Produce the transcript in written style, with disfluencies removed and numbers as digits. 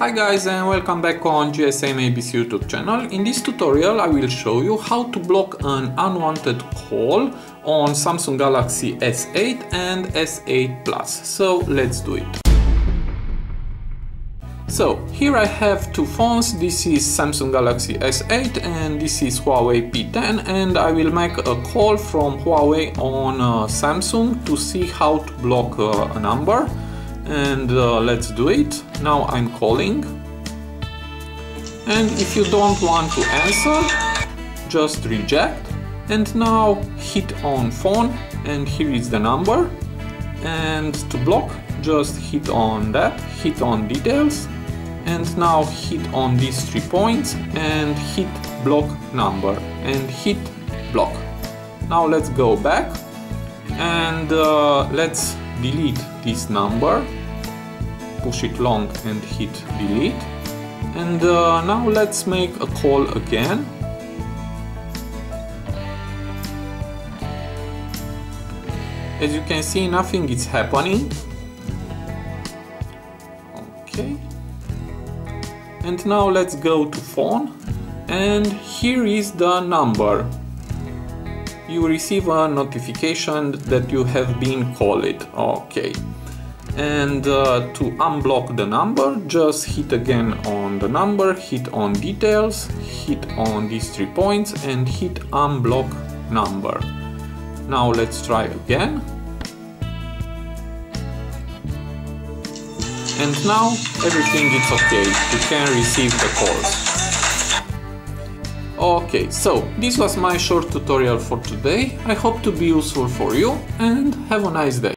Hi guys and welcome back on GSM-ABC YouTube channel. In this tutorial I will show you how to block an unwanted call on Samsung Galaxy S8 and S8+. So let's do it. So here I have two phones. This is Samsung Galaxy S8 and this is Huawei P10, and I will make a call from Huawei on Samsung to see how to block a number. And let's do it. Now I'm calling, and if you don't want to answer, just reject, and now hit on phone, and here is the number. And to block, just hit on that, hit on details, and now hit on these 3 points and hit block number and hit block. Now let's go back and let's delete this number, push it long and hit delete. And now let's make a call again. As you can see, nothing is happening. Okay, and now let's go to phone, and here is the number. You receive a notification that you have been called. Okay, and to unblock the number, just hit again on the number, hit on details, hit on these 3 points and hit unblock number. Now let's try again, and now everything is okay, you can receive the calls. Okay, so this was my short tutorial for today. I hope to be useful for you, and have a nice day.